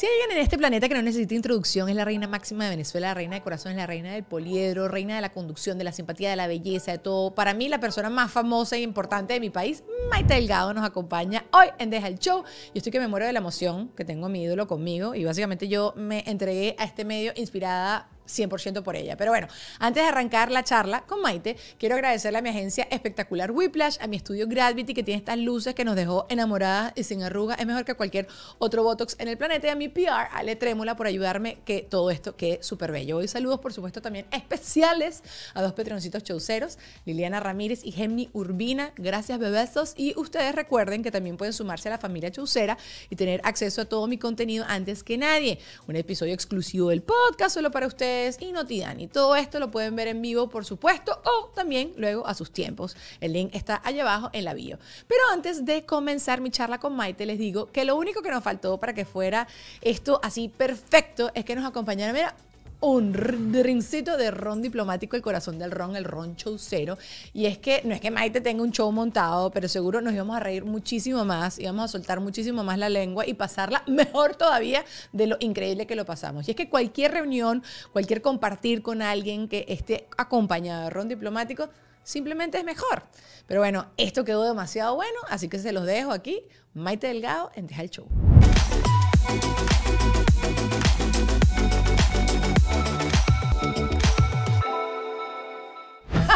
Si hay alguien en este planeta que no necesita introducción, es la reina máxima de Venezuela, la reina de corazones, la reina del poliedro, reina de la conducción, de la simpatía, de la belleza, de todo. Para mí, la persona más famosa e importante de mi país, Maite Delgado, nos acompaña hoy en Deja el Show. Yo estoy que me muero de la emoción que tengo a mi ídolo conmigo y básicamente yo me entregué a este medio inspirada 100% por ella. Pero bueno, antes de arrancar la charla con Maite, quiero agradecerle a mi agencia espectacular Weplash, a mi estudio Gravity, que tiene estas luces que nos dejó enamoradas y sin arrugas. Es mejor que cualquier otro Botox en el planeta. Y a mi PR, Ale Trémula, por ayudarme que todo esto quede súper bello. Hoy saludos, por supuesto, también especiales a dos Patreoncitos chauceros, Liliana Ramírez y Gemmy Urbina. Gracias, bebesos. Y ustedes recuerden que también pueden sumarse a la familia chaucera y tener acceso a todo mi contenido antes que nadie. Un episodio exclusivo del podcast solo para ustedes y NotiDani. Todo esto lo pueden ver en vivo, por supuesto, o también luego a sus tiempos. El link está allá abajo en la bio. Pero antes de comenzar mi charla con Maite, les digo que lo único que nos faltó para que fuera esto así perfecto es que nos acompañara, mira, un rincito de ron diplomático, el corazón del ron, el ron showcero. Y es que no es que Maite tenga un show montado, pero seguro nos íbamos a reír muchísimo más, íbamos a soltar muchísimo más la lengua y pasarla mejor todavía de lo increíble que lo pasamos. Y es que cualquier reunión, cualquier compartir con alguien que esté acompañado de ron diplomático, simplemente es mejor. Pero bueno, esto quedó demasiado bueno, así que se los dejo aquí. Maite Delgado en Deja el Show.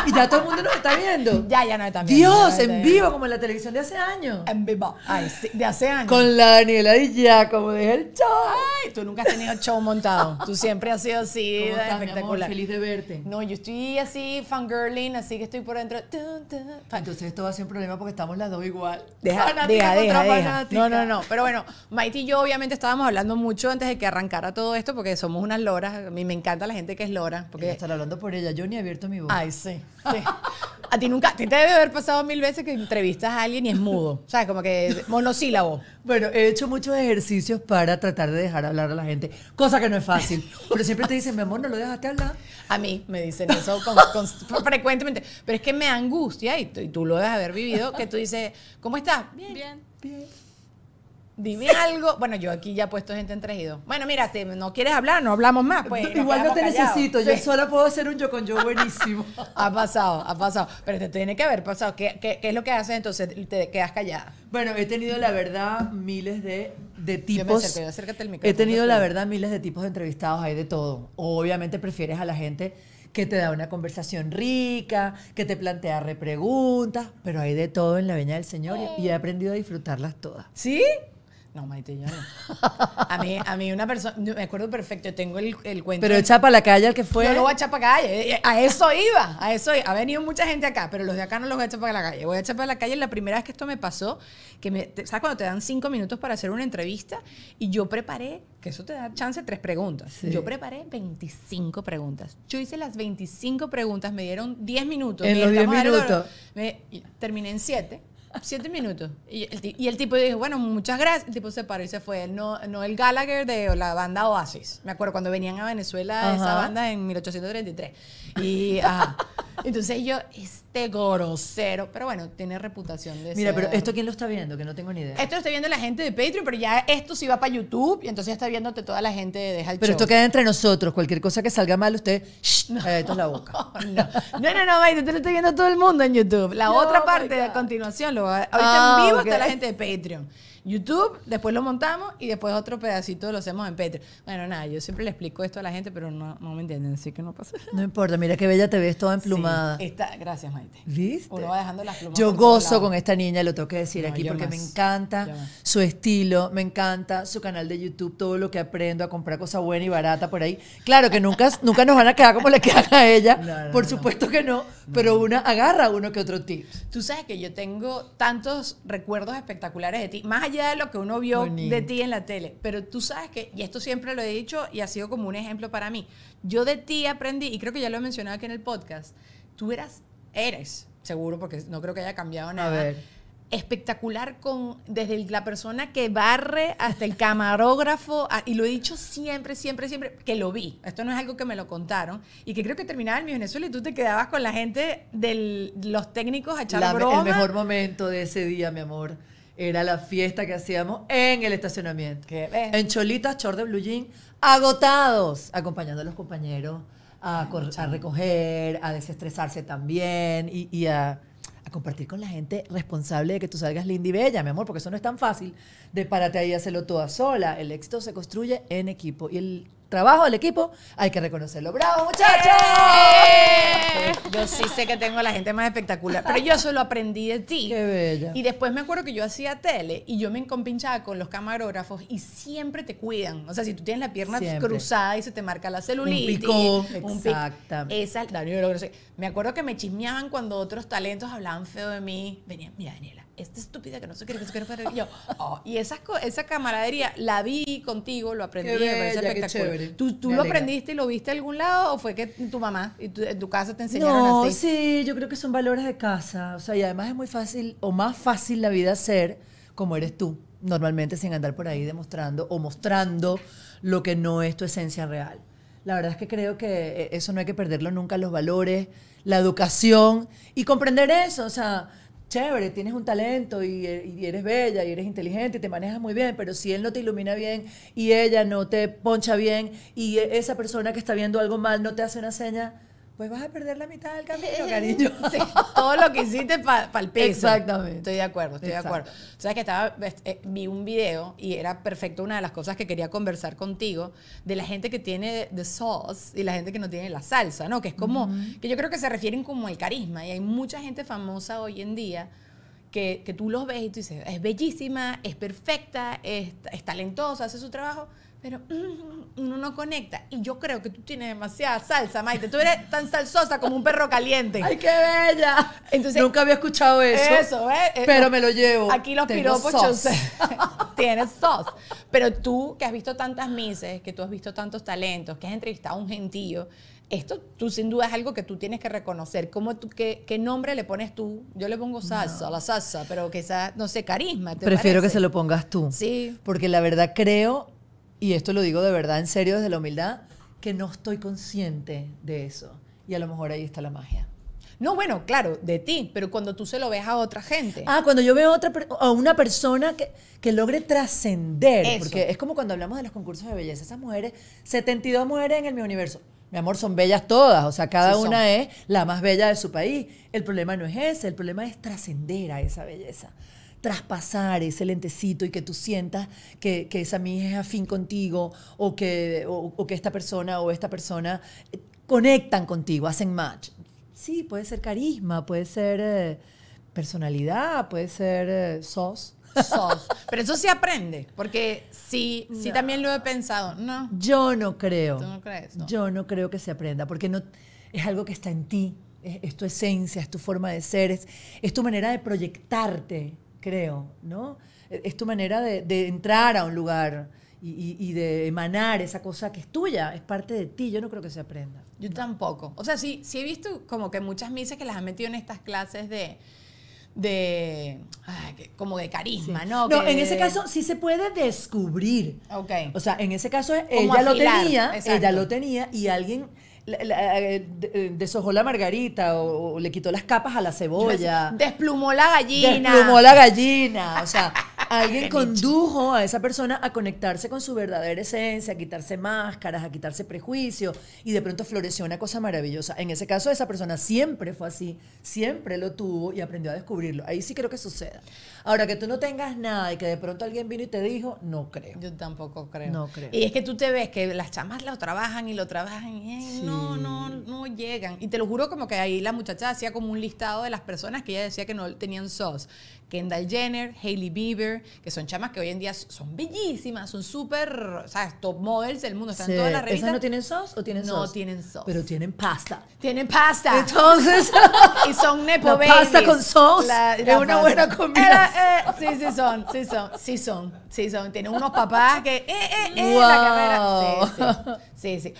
Y ya todo el mundo nos está viendo. Ya nos están viendo. Dios, en vivo, como en la televisión de hace años. En vivo. Ay, sí, de hace años. Con la Daniela y ya, como dije, el show. Ay, tú nunca has tenido show montado. Tú siempre has sido así, ¿cómo estás, espectacular? Mi amor, feliz de verte. No, yo estoy así, fangirling, así que estoy por dentro. Entonces esto va a ser un problema porque estamos las dos igual. Fanática contra fanática. No. Pero bueno, Maite y yo obviamente estábamos hablando mucho antes de que arrancara todo esto porque somos unas loras. A mí me encanta la gente que es lora. Porque están hablando por ella. Yo ni he abierto mi boca. Ay, sí. Sí. A ti nunca, te debe haber pasado mil veces que entrevistas a alguien y es mudo, ¿sabes? Como que monosílabo. Bueno, he hecho muchos ejercicios para tratar de dejar hablar a la gente, cosa que no es fácil. Pero siempre te dicen, mi amor, no lo dejaste hablar. A mí me dicen eso frecuentemente. Pero es que me angustia, y tú lo debes haber vivido, que tú dices, ¿cómo estás? Bien. Dime algo. Bueno, yo aquí ya he puesto gente en 3 y 2. Bueno, mira, si no quieres hablar, no hablamos más. Pues, igual no te necesito. Sí. Yo sola puedo hacer un yo con yo buenísimo. Ha pasado. Pero te tiene que haber pasado. ¿Qué es lo que haces entonces? Te quedas callada. Bueno, he tenido la verdad miles de tipos. Acércate el micrófono. He tenido la verdad miles de tipos de entrevistados. Hay de todo. Obviamente prefieres a la gente que te da una conversación rica, que te plantea repreguntas. Pero hay de todo en la viña del Señor y he aprendido a disfrutarlas todas. ¿Sí? No, Maite, yo no. A mí una persona, me acuerdo perfecto, yo tengo el cuento. Pero echa para la calle al que fue. No lo voy a echar para la calle, a eso iba. Ha venido mucha gente acá, pero los de acá no los voy a echar para la calle. Voy a echar para la calle la primera vez que esto me pasó, ¿sabes cuando te dan 5 minutos para hacer una entrevista? Y yo preparé, que eso te da chance, 3 preguntas. Sí. Yo preparé 25 preguntas. Yo hice las 25 preguntas, me dieron 10 minutos. En los 10 minutos. Terminé en 7. 7 minutos. Y el tipo dijo, bueno, muchas gracias. El tipo se paró y se fue. No el Gallagher de la banda Oasis. Me acuerdo cuando venían a Venezuela, esa banda en 1833. Y entonces yo, este grosero. Pero bueno, tiene reputación de ser. Mira, pero ¿esto quién lo está viendo? Que no tengo ni idea. Esto lo está viendo la gente de Patreon, pero ya esto sí va para YouTube. Y entonces está viéndote toda la gente de Deja el Show. Pero esto queda entre nosotros. Cualquier cosa que salga mal, usted, esto es la boca. No, Maite, te lo está viendo todo el mundo en YouTube. La otra parte, a continuación, lo ahorita en vivo está la gente de Patreon. YouTube, después lo montamos y después otro pedacito lo hacemos en Patreon. Bueno, nada, yo siempre le explico esto a la gente, pero no me entienden, así que no pasa nada. No importa, mira qué bella te ves, toda emplumada. Sí, gracias, Maite. ¿Viste? Uno va dejando las plumas. Yo gozo con esta niña, lo tengo que decir aquí, porque me encanta su estilo, me encanta su canal de YouTube, todo lo que aprendo a comprar cosas buenas y baratas por ahí. Claro que nunca nos van a quedar como le quedan a ella, por supuesto que no, pero una agarra uno que otro tip. Tú sabes que yo tengo tantos recuerdos espectaculares de ti, más allá de lo que uno vio de ti en la tele, pero tú sabes que, y esto siempre lo he dicho y ha sido como un ejemplo para mí, yo de ti aprendí, y creo que ya lo he mencionado aquí en el podcast, tú eres seguro, porque no creo que haya cambiado nada, espectacular desde la persona que barre hasta el camarógrafo, y lo he dicho siempre, que lo vi, esto no es algo que me lo contaron, y que creo que terminaba en Miss Venezuela y tú te quedabas con la gente de los técnicos a echar broma. El mejor momento de ese día, mi amor, Era la fiesta que hacíamos en el estacionamiento. En cholitas, short de blue jean, agotados, acompañando a los compañeros a recoger, a desestresarse también y a compartir con la gente responsable de que tú salgas linda y bella, mi amor, porque eso no es tan fácil de párate ahí y hacerlo toda sola. El éxito se construye en equipo y el trabajo del equipo hay que reconocerlo. ¡Bravo, muchachos! Yo sí sé que tengo a la gente más espectacular, pero yo solo aprendí de ti. ¡Qué bella! Y después me acuerdo que yo hacía tele y yo me encompinchaba con los camarógrafos y siempre te cuidan. O sea, si tú tienes la pierna cruzada y se te marca la celulitis. Un picón. Exactamente. Esa, no, yo no sé. Me acuerdo que me chismeaban cuando otros talentos hablaban feo de mí. Venía, mira, Daniela, esta estúpida que no se quiere hacer. Yo, oh, y esa camaradería la vi contigo, lo aprendí. Qué bella, qué ¿Tú lo aprendiste y lo viste a algún lado o fue que tu mamá y en tu casa te enseñaron así? No, sí, yo creo que son valores de casa. O sea, y además es muy fácil o más fácil la vida ser como eres tú, normalmente sin andar por ahí demostrando o mostrando lo que no es tu esencia real. La verdad es que creo que eso no hay que perderlo nunca, los valores, la educación y comprender eso, o sea... Chévere, tienes un talento y eres bella y eres inteligente y te manejas muy bien, pero si él no te ilumina bien y ella no te poncha bien y esa persona que está viendo algo mal no te hace una seña, pues vas a perder la mitad del camino, cariño. Sí, todo lo que hiciste para el piso. Exactamente. Estoy de acuerdo, estoy de acuerdo. O sea, que vi un video y era perfecto una de las cosas que quería conversar contigo, de la gente que tiene the sauce y la gente que no tiene la salsa, ¿no? Que es como, que yo creo que se refieren como al carisma. Y hay mucha gente famosa hoy en día que tú los ves y tú dices, es bellísima, es perfecta, es talentosa, hace su trabajo, pero uno no conecta. Y yo creo que tú tienes demasiada salsa, Maite. Tú eres tan salsosa como un perro caliente. ¡Ay, qué bella! Entonces, nunca había escuchado eso. Eso, ¿eh? Pero me lo llevo. Aquí los piropos, yo sé. Tienes sos. Pero tú, que has visto tantas misses, que tú has visto tantos talentos, que has entrevistado a un gentío, esto tú sin duda es algo que tú tienes que reconocer. ¿Cómo tú, qué nombre le pones tú? Yo le pongo salsa, la salsa, pero quizás, no sé, carisma. Prefiero que se lo pongas tú. Sí. Porque la verdad creo... Y esto lo digo de verdad, en serio, desde la humildad, que no estoy consciente de eso. Y a lo mejor ahí está la magia. No, bueno, claro, de ti, pero cuando tú se lo ves a otra gente. Ah, cuando yo veo a una persona que logre trascender. Porque es como cuando hablamos de los concursos de belleza. Esas mujeres, 72 mujeres en el Miss Universo. Mi amor, son bellas todas. O sea, cada una es la más bella de su país. El problema no es ese, el problema es trascender a esa belleza. Traspasar ese lentecito y que tú sientas que esa mija es afín contigo o que esta persona o esta persona conectan contigo, hacen match. Sí, puede ser carisma, puede ser personalidad, puede ser sos. Pero eso sí aprende, porque sí también lo he pensado. No. Yo no creo. ¿Tú no crees? No. Yo no creo que se aprenda, porque no, es algo que está en ti, es tu esencia, es tu forma de ser, es tu manera de proyectarte. Creo, ¿no? Es tu manera de entrar a un lugar y de emanar esa cosa que es tuya, es parte de ti. Yo no creo que se aprenda. Yo tampoco. O sea, sí he visto como que muchas misses que las han metido en estas clases como de carisma, sí. ¿No? No, en ese caso sí se puede descubrir. Ok. O sea, en ese caso ella lo tenía y alguien... deshojó la margarita o le quitó las capas a la cebolla. Desplumó la gallina. O sea, alguien condujo a esa persona a conectarse con su verdadera esencia, a quitarse máscaras, a quitarse prejuicios y de pronto floreció una cosa maravillosa. En ese caso, esa persona siempre fue así, siempre lo tuvo y aprendió a descubrirlo. Ahí sí creo que suceda. Ahora, que tú no tengas nada y que de pronto alguien vino y te dijo, no creo. Yo tampoco creo. No creo. Y es que tú te ves que las chamas lo trabajan y no llegan. Y te lo juro, como que ahí la muchacha hacía como un listado de las personas que ella decía que no tenían sos. Kendall Jenner, Hailey Bieber, que son chamas que hoy en día son bellísimas, son súper, ¿sabes? Top models del mundo, están todas las revistas. ¿Esas no tienen sos o tienen sos? No tienen sos. Pero tienen pasta. Tienen pasta. Entonces, y son nepo babies. Pasta con sos es una buena combinación. Sí son. Tienen unos papás que, wow. La carrera. Sí.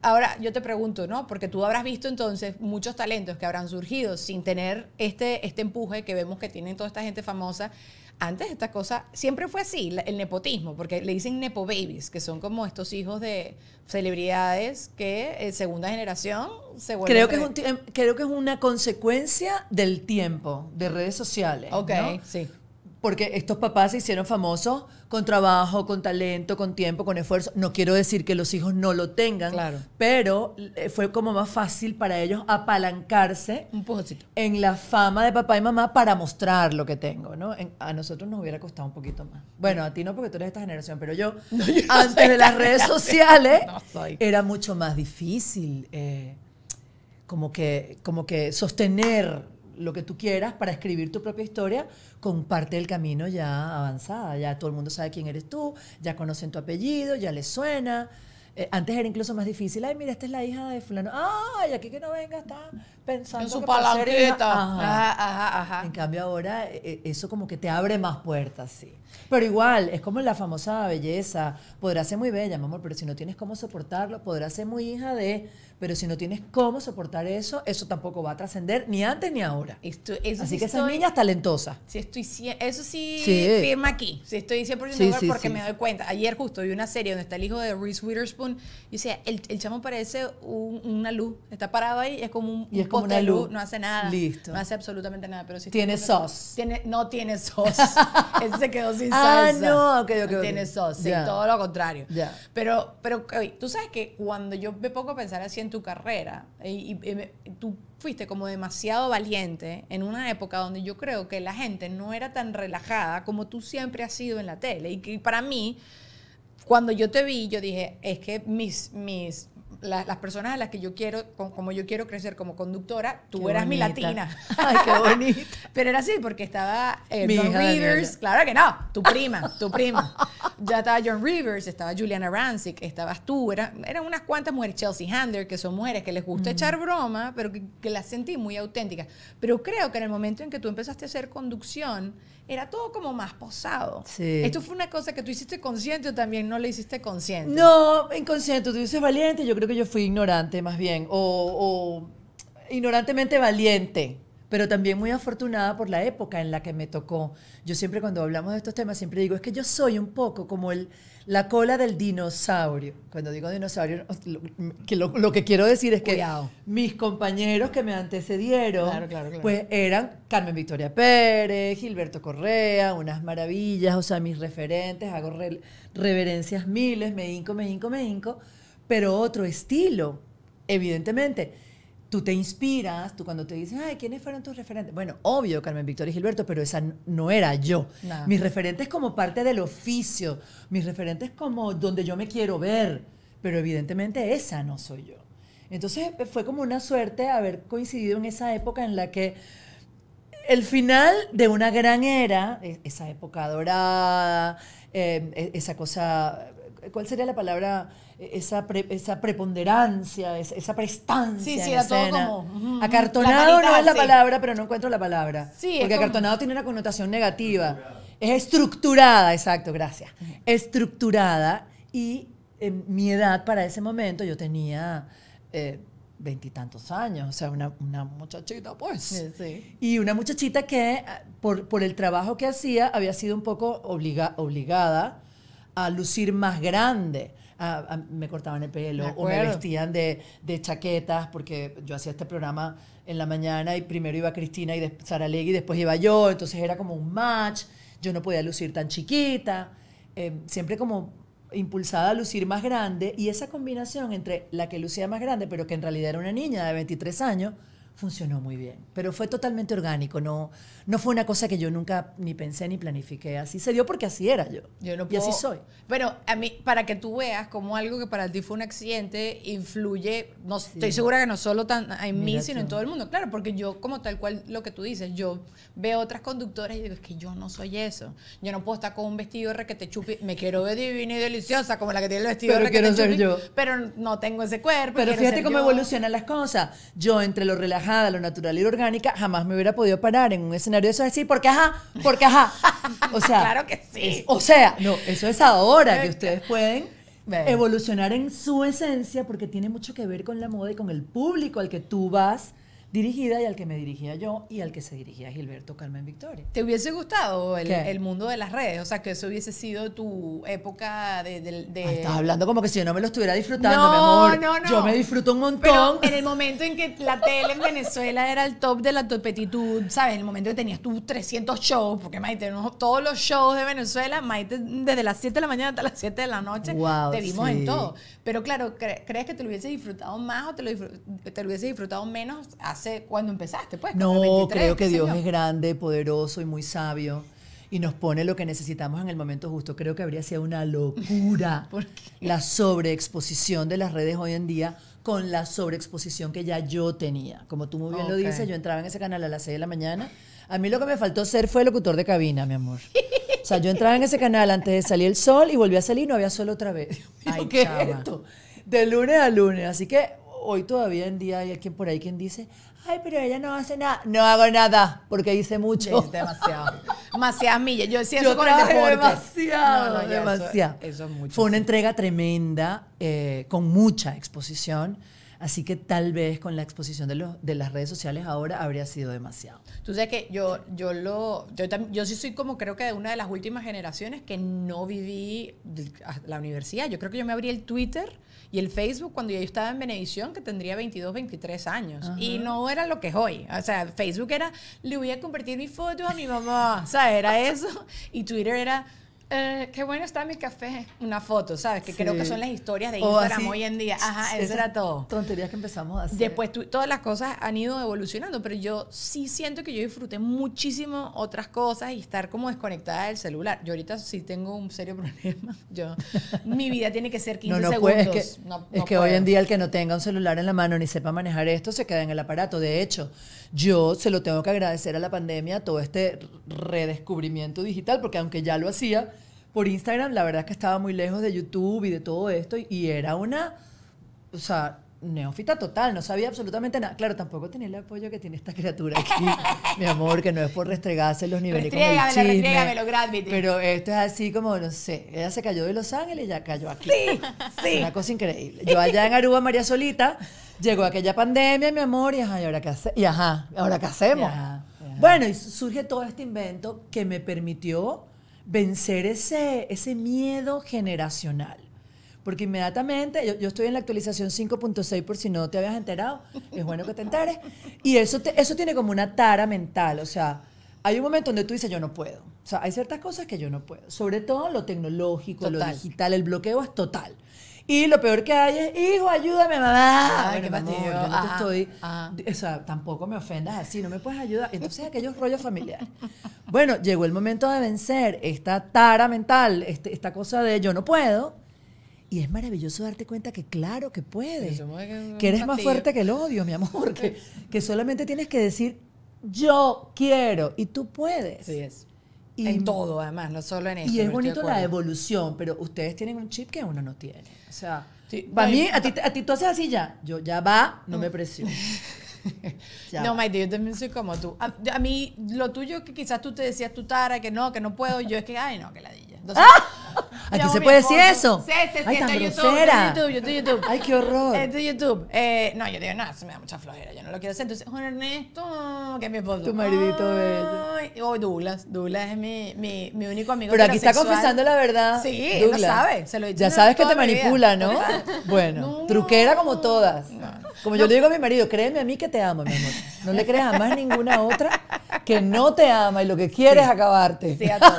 Ahora, yo te pregunto, ¿no? Porque tú habrás visto entonces muchos talentos que habrán surgido sin tener este empuje que vemos que tienen toda esta gente famosa. Antes esta cosa siempre fue así, el nepotismo, porque le dicen nepo babies, que son como estos hijos de celebridades que en segunda generación se vuelven. Creo que es una consecuencia del tiempo, de redes sociales. Ok, ¿no? Sí. Porque estos papás se hicieron famosos con trabajo, con talento, con tiempo, con esfuerzo. No quiero decir que los hijos no lo tengan, claro, pero fue como más fácil para ellos apalancarse un poquito en la fama de papá y mamá para mostrar lo que tengo, ¿no? A nosotros nos hubiera costado un poquito más. Bueno, a ti no, porque tú eres de esta generación, pero yo, no, yo antes no de las redes sociales, no era mucho más difícil como que sostener lo que tú quieras para escribir tu propia historia con parte del camino ya avanzada. Ya todo el mundo sabe quién eres tú, ya conocen tu apellido, ya les suena. Antes era incluso más difícil. Ay, mira, esta es la hija de fulano. Ay, aquí que no venga, está pensando en su palanqueta. Ajá. Ajá, ajá, ajá. En cambio ahora eso como que te abre más puertas, sí. Pero igual, es como la famosa belleza. Podrás ser muy bella, mi amor, pero si no tienes cómo soportarlo, podrás ser muy hija de... Pero si no tienes cómo soportar eso, eso tampoco va a trascender ni antes ni ahora. Así que esas niñas talentosas. Si estoy, eso sí, sí firma aquí. Si estoy 100% sí, sí, porque sí, me doy cuenta. Ayer justo vi una serie donde está el hijo de Reese Witherspoon. Y o sea, el chamo parece una luz. Está parado ahí, es como un poste de luz. No hace nada. Listo. No hace absolutamente nada. Pero si tiene sos. No tiene sos. Ese se quedó sin salsa. Ah, no. Okay, okay, no tiene sos. Yeah. Sí, todo lo contrario. Yeah. Pero oye, tú sabes que cuando yo me pongo a pensar así en tu carrera, y tú fuiste como demasiado valiente en una época donde yo creo que la gente no era tan relajada como tú siempre has sido en la tele. Y para mí, cuando yo te vi, yo dije, es que las personas a las que yo quiero, como yo quiero crecer como conductora, tú qué eras bonita. Mi latina. Ay, qué bonita. Pero era así, porque estaba John Rivers, claro que no, tu prima. Ya estaba John Rivers, estaba Juliana Rancic, estabas tú, eran unas cuantas mujeres, Chelsea Handler, que son mujeres que les gusta echar broma, pero que las sentí muy auténticas. Pero creo que en el momento en que tú empezaste a hacer conducción, era todo como más posado. Sí. Esto fue una cosa que tú hiciste consciente o también no la hiciste consciente. No, inconsciente. Tú dices valiente, yo creo que yo fui ignorante más bien, o ignorantemente valiente, pero también muy afortunada por la época en la que me tocó. Yo siempre cuando hablamos de estos temas siempre digo, es que yo soy un poco como la cola del dinosaurio. Cuando digo dinosaurio, lo que quiero decir es que cuidado, mis compañeros que me antecedieron, claro, pues eran Carmen Victoria Pérez, Gilberto Correa, unas maravillas, o sea, mis referentes, hago reverencias miles, me hinco, pero otro estilo, evidentemente. Tú te inspiras, tú cuando te dices, ay, ¿quiénes fueron tus referentes? Bueno, obvio, Carmen Victoria y Gilberto, pero esa no era yo. No. Mis referentes como parte del oficio, mis referentes como donde yo me quiero ver, pero evidentemente esa no soy yo. Entonces fue como una suerte haber coincidido en esa época en la que el final de una gran era, esa época dorada, esa cosa... ¿Cuál sería la palabra? Esa preponderancia, esa prestancia. Sí, era todo como... Acartonado manita, no es la palabra, pero no encuentro la palabra. Sí, porque acartonado tiene una connotación negativa. Es estructurada, exacto, gracias. Estructurada. Y en mi edad para ese momento yo tenía 20 y tantos años, o sea, una muchachita, pues. Sí, sí. Y una muchachita que por el trabajo que hacía había sido un poco obligada a lucir más grande. Me cortaban el pelo o me vestían de chaquetas, porque yo hacía este programa en la mañana y primero iba Cristina y Saralegui, después iba yo, entonces era como un match. Yo no podía lucir tan chiquita, siempre como impulsada a lucir más grande, y esa combinación entre la que lucía más grande pero que en realidad era una niña de 23 años funcionó muy bien, pero fue totalmente orgánico, no fue una cosa que yo nunca ni pensé ni planifiqué, así se dio porque así era yo no puedo, y así soy. Pero a mí, para que tú veas cómo algo que para ti fue un accidente influye, no, sí, estoy segura que no solo en mí, sino en todo el mundo, claro, porque yo como tal cual lo que tú dices, yo veo otras conductoras y digo, es que yo no soy eso, yo no puedo estar con un vestido requete chupi, me quiero ver divina y deliciosa como la que tiene el vestido requete chupi, pero no tengo ese cuerpo. Pero fíjate cómo evolucionan las cosas, yo entre lo relajado, lo natural y lo orgánica, jamás me hubiera podido parar en un escenario de eso, decir, porque ajá. O sea, claro que sí. No, eso es ahora que ustedes pueden evolucionar en su esencia, porque tiene mucho que ver con la moda y con el público al que tú vas dirigida y al que me dirigía yo y al que se dirigía Gilberto, Carmen Victoria. ¿Te hubiese gustado el mundo de las redes? O sea, que eso hubiese sido tu época de... Ay, estás hablando como que si yo no me lo estuviera disfrutando, no, mi amor. No, no, yo me disfruto un montón. Pero en el momento en que la tele en Venezuela era el top de la topetitud, ¿sabes? En el momento que tenías tus 300 shows, porque Maite, todos los shows de Venezuela, Maite, desde las 7 de la mañana hasta las 7 de la noche, wow, te vimos en todo. Pero claro, ¿crees que te lo hubiese disfrutado más o te lo hubiese disfrutado menos hace cuando empezaste? Pues, no, 23, creo que Dios es grande, poderoso y muy sabio y nos pone lo que necesitamos en el momento justo. Creo que habría sido una locura la sobreexposición de las redes hoy en día con la sobreexposición que ya yo tenía. Como tú muy bien lo dices, yo entraba en ese canal a las 6 de la mañana. A mí lo que me faltó ser fue locutor de cabina, mi amor. O sea, yo entraba en ese canal antes de salir el sol y volví a salir y no había sol otra vez. Ay, ¿qué es esto? De lunes a lunes. Así que hoy todavía en día hay alguien por ahí quien dice, ay, pero ella no hace nada. No hago nada porque hice mucho. Es demasiado. Demasiadas millas. Yo decía eso con el deporte. Demasiado, no, no, demasiado. Eso es mucho. Fue una entrega tremenda, con mucha exposición. Así que tal vez con la exposición de las redes sociales ahora habría sido demasiado. Tú sabes que yo sí soy como creo que de una de las últimas generaciones que no viví la universidad. Yo creo que yo me abrí el Twitter y el Facebook cuando yo estaba en Venevisión, que tendría 22, 23 años. Ajá. Y no era lo que es hoy. O sea, Facebook era, le voy a compartir mi foto a mi mamá. O sea, era eso. Y Twitter era... qué bueno está mi café, una foto, ¿sabes? Que creo que son las historias de Instagram hoy en día. Ajá, eso era todo. Tonterías que empezamos a hacer. Después todas las cosas han ido evolucionando, pero yo sí siento que yo disfruté muchísimo otras cosas y estar como desconectada del celular. Yo ahorita sí tengo un serio problema. Mi vida tiene que ser 15 segundos. Es que hoy en día el que no tenga un celular en la mano ni sepa manejar esto se queda en el aparato. De hecho, yo se lo tengo que agradecer a la pandemia, todo este redescubrimiento digital, porque aunque ya lo hacía por Instagram, la verdad es que estaba muy lejos de YouTube y de todo esto, y era una, o sea, neófita total, no sabía absolutamente nada. Claro, tampoco tenía el apoyo que tiene esta criatura aquí, mi amor, que no es por restregárselos ni venir con el chisme. Restrégamelo, Gravity. Pero esto es así como, no sé, ella se cayó de Los Ángeles y ya cayó aquí. Sí, sí. Una cosa increíble. Yo allá en Aruba, María Solita, llegó aquella pandemia, mi amor, y ajá, ¿y ahora qué hacemos? Bueno, y surge todo este invento que me permitió vencer ese miedo generacional. Porque inmediatamente, yo estoy en la actualización 5.6 por si no te habías enterado, es bueno que te enteres. Y eso tiene como una tara mental, o sea, hay un momento donde tú dices yo no puedo. O sea, hay ciertas cosas que yo no puedo. Sobre todo lo tecnológico, lo digital, el bloqueo es total. Y lo peor que hay es, hijo, ayúdame, mamá. Ay, bueno, qué amor, yo no te estoy... O sea, tampoco me ofendas así, no me puedes ayudar. Entonces, aquellos rollos familiares. Bueno, llegó el momento de vencer esta tara mental, esta cosa de yo no puedo. Y es maravilloso darte cuenta que claro que puedes. Que eres más fuerte que el odio, mi amor. Que solamente tienes que decir, yo quiero, y tú puedes. Así es. Y en todo, además, no solo en esto. Y es bonito la evolución, pero ustedes tienen un chip que uno no tiene. O sea, sí, para mí, a ti tú haces así ya. Yo ya va, no me presiono. No, Maite, yo también soy como tú. A mí, lo tuyo que quizás tú te decías tu tara, que no puedo, yo es que, ay, no, que ladilla. Entonces, aquí se puede decir eso. Sí, ay, tan grosera. YouTube. Ay, qué horror. Esto es YouTube. No, yo digo, no, se me da mucha flojera, yo no lo quiero hacer. Entonces, Juan Ernesto, que es mi esposo. Tu maridito bello. O Douglas es mi único amigo. Pero aquí está confesando la verdad. Sí, Douglas. Lo sabe. Se lo he dicho. Ya sabes que te manipula, ¿no? Bueno, no, truquera como todas. No. Como yo le digo a mi marido, créeme a mí que te amo, mi amor. No le creas a más ninguna otra que no te ama y lo que quiere es acabarte. Sí, a todos.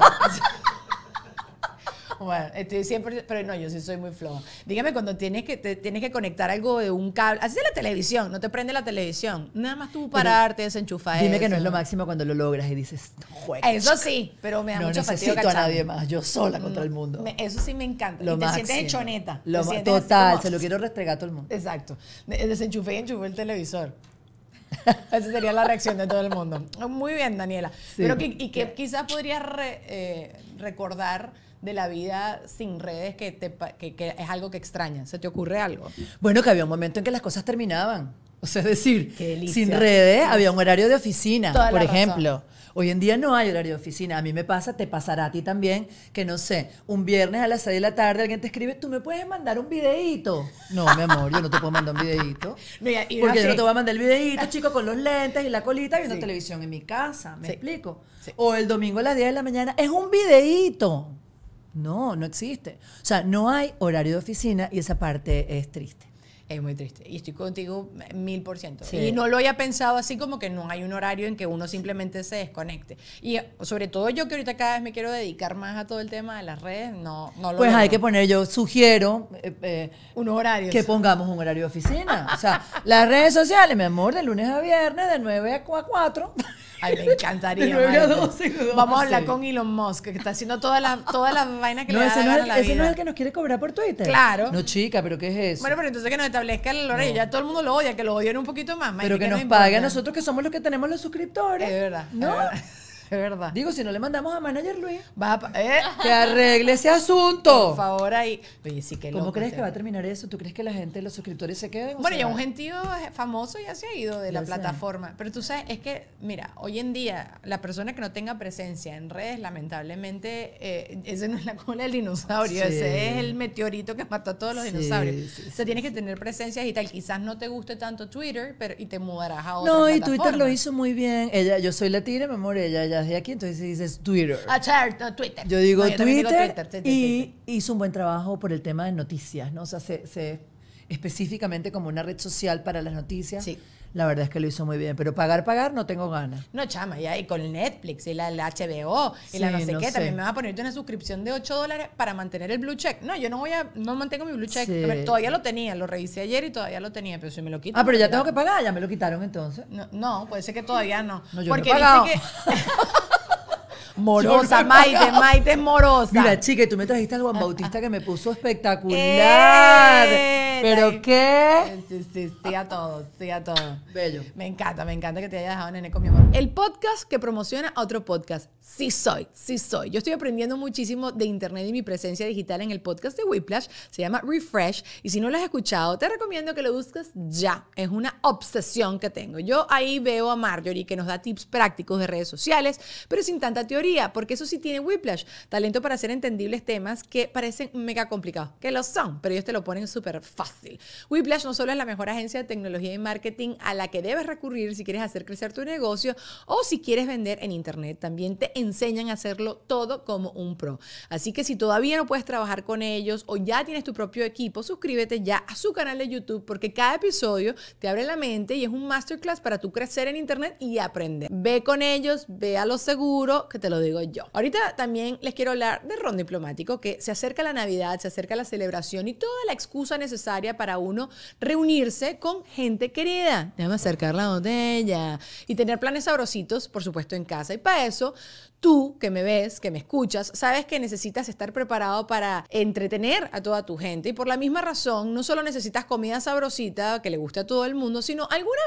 Bueno, estoy siempre, pero no, yo sí soy muy floja. Dígame cuando tienes que conectar algo de un cable. Así es la televisión, no te prende la televisión. Nada más tú pararte, desenchufar. Dime que no es lo máximo cuando lo logras y dices, juega. Eso sí, pero me da mucha fatiga. No necesito a nadie más, yo sola contra el mundo. Eso sí me encanta. Y te sientes hechoneta. Total, se lo quiero restregar a todo el mundo. Exacto. Desenchufé y enchufé el televisor. Esa sería la reacción de todo el mundo. Muy bien, Daniela. Sí. Pero que quizás podrías recordar de la vida sin redes que es algo que extraña. ¿Se te ocurre algo? Bueno, que había un momento en que las cosas terminaban. O sea, es decir, sin redes había un horario de oficina, por ejemplo. Razón. Hoy en día no hay horario de oficina. A mí me pasa, te pasará a ti también, que no sé, un viernes a las 6 de la tarde alguien te escribe, ¿tú me puedes mandar un videíto? No, mi amor, yo no te puedo mandar un videíto. No, porque yo no te voy a mandar el videíto, chico, con los lentes y la colita viendo televisión en mi casa. ¿Me explico? Sí. O el domingo a las 10 de la mañana, es un videíto. No, no existe. O sea, no hay horario de oficina y esa parte es triste. Es muy triste. Y estoy contigo 1000%. Sí. Y no lo había pensado así, como que no hay un horario en que uno simplemente se desconecte. Y sobre todo yo, que ahorita cada vez me quiero dedicar más a todo el tema de las redes, no lo pues logro. Hay que poner, yo sugiero... unos horarios. Que pongamos un horario de oficina. O sea, las redes sociales, mi amor, de lunes a viernes, de 9 a 4. Ay, me encantaría. De 9 a 12, vamos a hablar con Elon Musk, que está haciendo todas las vainas que le da la vida. Ese no es el que nos quiere cobrar por Twitter. Claro. No, chica, ¿pero qué es eso? Bueno, pero entonces que nos establezca el horario. No. Ya todo el mundo lo odia, que lo odien un poquito más. Pero que nos pague a nosotros, que somos los que tenemos los suscriptores. Es verdad. ¿No? Es verdad. Digo, si no le mandamos a Manager Luis. Que arregle ese asunto. Por favor, ahí. Oye, sí, qué loco. ¿Cómo crees que va a terminar eso? ¿Tú crees que la gente, los suscriptores se queden? Bueno, ya un gentío famoso ya se ha ido de la plataforma. Pero tú sabes, es que, mira, hoy en día, la persona que no tenga presencia en redes, lamentablemente, ese no es la cola del dinosaurio. Sí. Ese es el meteorito que mató a todos los dinosaurios. Sí, o sea, tienes que tener presencia y tal. Quizás no te guste tanto Twitter, pero y te mudarás a otra plataforma. No, y Twitter lo hizo muy bien. Yo soy latina, mi amor, ella ya de aquí, entonces dices Twitter. Twitter. Yo digo, yo Twitter, digo Twitter. Y hizo un buen trabajo por el tema de noticias, ¿no? O sea, se específicamente como una red social para las noticias. Sí. La verdad es que lo hizo muy bien, pero pagar no tengo ganas. No, chama, ya, y con Netflix y la HBO y la no sé qué, también me vas a ponerte una suscripción de $8 para mantener el blue check. No, yo no mantengo mi blue check. Sí. Todavía lo tenía, lo revisé ayer y todavía lo tenía, pero si me lo quitan. Ah, pero ya tengo que pagar, ya me lo quitaron entonces. No, puede ser que todavía no. No, yo porque no he pagado. Dice que... Morosa, Maite es morosa. Mira, chica, tú me trajiste al Juan Bautista que me puso espectacular. ¿Pero qué? Sí, a todos. Bello. Me encanta que te haya dejado, nene, con mi amor. El podcast que promociona a otro podcast. Sí soy. Yo estoy aprendiendo muchísimo de internet y mi presencia digital en el podcast de Weplash. Se llama Refresh. Y si no lo has escuchado, te recomiendo que lo busques ya. Es una obsesión que tengo. Yo ahí veo a Marjorie, que nos da tips prácticos de redes sociales, pero sin tanta teoría, porque eso sí tiene Weplash, talento para hacer entendibles temas que parecen mega complicados, que lo son, pero ellos te lo ponen súper fácil. Weplash no solo es la mejor agencia de tecnología y marketing a la que debes recurrir si quieres hacer crecer tu negocio o si quieres vender en internet, también te enseñan a hacerlo todo como un pro. Así que si todavía no puedes trabajar con ellos o ya tienes tu propio equipo, suscríbete ya a su canal de YouTube, porque cada episodio te abre la mente y es un masterclass para tú crecer en internet y aprender. Ve con ellos, ve a lo seguro, que te lo digo yo. Ahorita también les quiero hablar de Ron Diplomático, que se acerca la Navidad, se acerca la celebración y toda la excusa necesaria para uno reunirse con gente querida. Déjame acercar la botella y tener planes sabrositos, por supuesto, en casa. Y para eso, tú que me ves, que me escuchas, sabes que necesitas estar preparado para entretener a toda tu gente. Y por la misma razón, no solo necesitas comida sabrosita que le guste a todo el mundo, sino alguna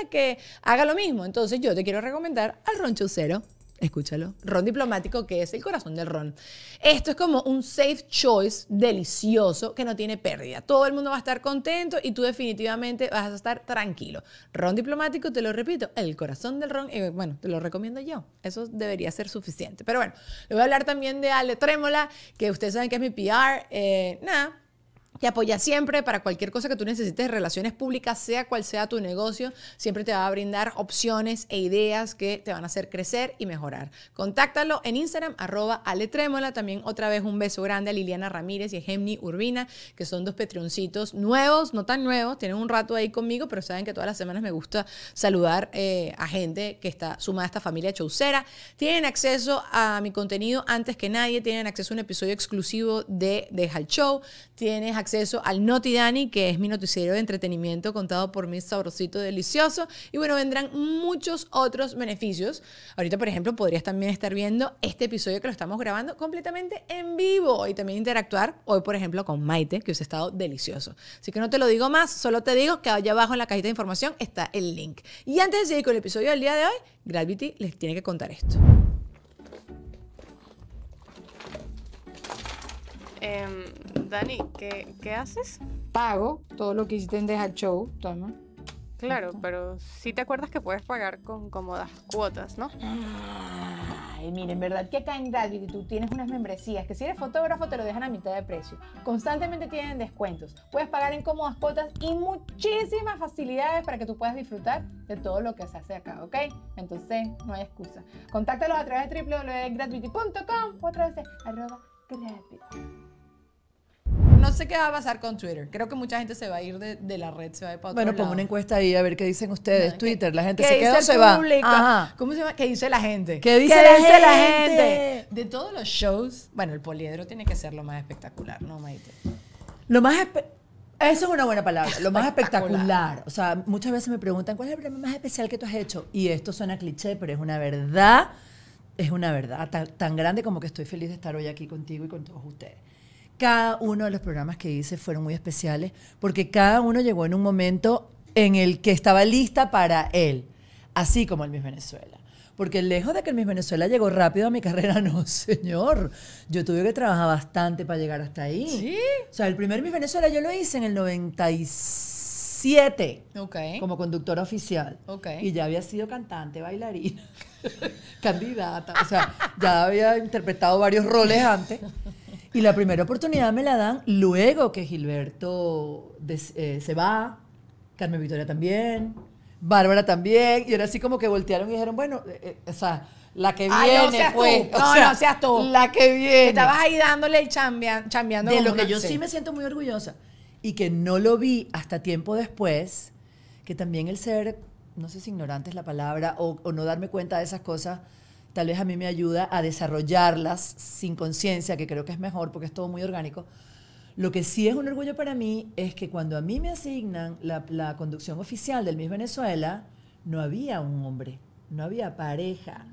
bebida que haga lo mismo. Entonces yo te quiero recomendar al Ron Chucero. Escúchalo. Ron Diplomático, que es el corazón del ron. Esto es como un safe choice delicioso que no tiene pérdida. Todo el mundo va a estar contento y tú definitivamente vas a estar tranquilo. Ron Diplomático, te lo repito, el corazón del ron. Y bueno, te lo recomiendo yo. Eso debería ser suficiente. Pero bueno, le voy a hablar también de Ale Trémula, que ustedes saben que es mi PR. Te apoya siempre para cualquier cosa que tú necesites de relaciones públicas, sea cual sea tu negocio. Siempre te va a brindar opciones e ideas que te van a hacer crecer y mejorar. Contáctalo en Instagram, @aletremola. También otra vez un beso grande a Liliana Ramírez y a Gemmy Urbina, que son dos Patreoncitos nuevos, no tan nuevos. Tienen un rato ahí conmigo, pero saben que todas las semanas me gusta saludar a gente que está sumada a esta familia chaucera. Tienen acceso a mi contenido antes que nadie. Tienen acceso a un episodio exclusivo de Deja el Show. Tienes acceso al NotiDani, que es mi noticiero de entretenimiento contado por mí, sabrosito, delicioso. Y bueno, vendrán muchos otros beneficios. Ahorita, por ejemplo, podrías también estar viendo este episodio que lo estamos grabando completamente en vivo y también interactuar hoy, por ejemplo, con Maite, que os ha estado delicioso. Así que no te lo digo más, solo te digo que allá abajo en la cajita de información está el link. Y antes de seguir con el episodio del día de hoy, Gravity les tiene que contar esto. Dani, ¿qué haces? Pago todo lo que hiciste en Deja el Show, toma. Claro, pero sí te acuerdas que puedes pagar con cómodas cuotas, ¿no? Ay, miren, verdad que acá en Gravity tú tienes unas membresías que si eres fotógrafo te lo dejan a mitad de precio. Constantemente tienen descuentos. Puedes pagar en cómodas cuotas y muchísimas facilidades para que tú puedas disfrutar de todo lo que se hace acá, ¿ok? Entonces, no hay excusa. Contáctalos a través de www.gravity.com o a través de @gravity. No sé qué va a pasar con Twitter. Creo que mucha gente se va a ir de la red, se va a ir para otro lado. Bueno, pon una encuesta ahí a ver qué dicen ustedes. No, Twitter, la gente se queda o se va. Ajá. ¿Cómo se llama? ¿Qué dice la gente? ¿Qué dice la gente? De todos los shows, bueno, el poliedro tiene que ser lo más espectacular, ¿no, Maite? Lo más Eso es una buena palabra, lo más espectacular. O sea, muchas veces me preguntan, ¿cuál es el premio más especial que tú has hecho? Y esto suena cliché, pero es una verdad. Es una verdad tan grande como que estoy feliz de estar hoy aquí contigo y con todos ustedes. Cada uno de los programas que hice fueron muy especiales porque cada uno llegó en un momento en el que estaba lista para él, así como el Miss Venezuela. Porque lejos de que el Miss Venezuela llegó rápido a mi carrera, no, señor. Yo tuve que trabajar bastante para llegar hasta ahí. ¿Sí? O sea, el primer Miss Venezuela yo lo hice en el 97, okay, como conductora oficial. Okay. Y ya había sido cantante, bailarina, candidata. O sea, ya había interpretado varios roles antes. Y la primera oportunidad me la dan luego que Gilberto se va, Carmen Victoria también, Bárbara también, y era así como que voltearon y dijeron, bueno, o sea, la que viene, no seas pues. Tú. No, o sea, no seas tú. La que viene. Estabas ahí dándole el chambeando. De lo que yo sí me siento muy orgullosa. Y que no lo vi hasta tiempo después, que también el ser, no sé si ignorante es la palabra, o no darme cuenta de esas cosas, tal vez a mí me ayuda a desarrollarlas sin conciencia, que creo que es mejor porque es todo muy orgánico. Lo que sí es un orgullo para mí es que cuando a mí me asignan la conducción oficial del Miss Venezuela, no había un hombre, no había pareja.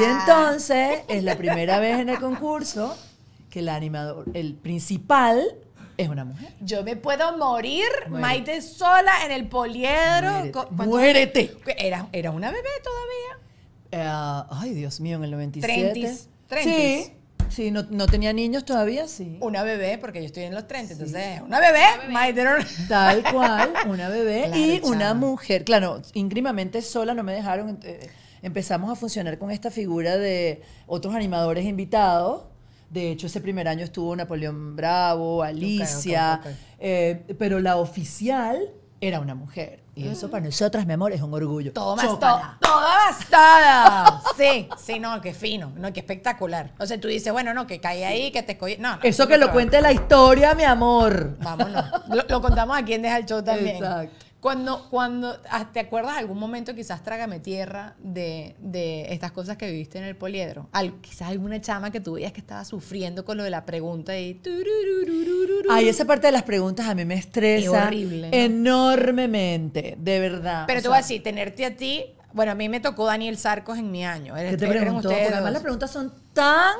Y entonces es la primera vez en el concurso que el animador, el principal, es una mujer. Yo me puedo morir, Maite, sola en el poliedro. ¡Muérete! ¿Era una bebé todavía? Ay, Dios mío, en el 97. 30. Sí, no tenía niños todavía, sí. Una bebé, porque yo estoy en los 30, sí. Entonces, una bebé. Maite, tal cual, una bebé, claro, y chama, una mujer. Claro, íntimamente sola no me dejaron. Empezamos a funcionar con esta figura de otros animadores invitados. De hecho, ese primer año estuvo Napoleón Bravo, Alicia, pero la oficial era una mujer. Y eso para nosotras, mi amor, es un orgullo. Toda bastada. Sí, no, qué fino, no, qué espectacular. O sea, tú dices, bueno, no, que caí ahí, que te escogí. No, eso que lo cuente la historia, mi amor. Vámonos. Lo contamos aquí en Deja el Show también. Exacto. Cuando ¿te acuerdas algún momento, quizás trágame tierra, de estas cosas que viviste en el poliedro? Quizás alguna chama que tú veías que estaba sufriendo con lo de la pregunta y... Ay, esa parte de las preguntas a mí me estresa. Es horrible, ¿no? Enormemente, de verdad. Pero tú vas a decir, tenerte a ti... Bueno, a mí me tocó Daniel Sarcos en mi año. ¿Qué te preguntó? Porque además las preguntas son tan...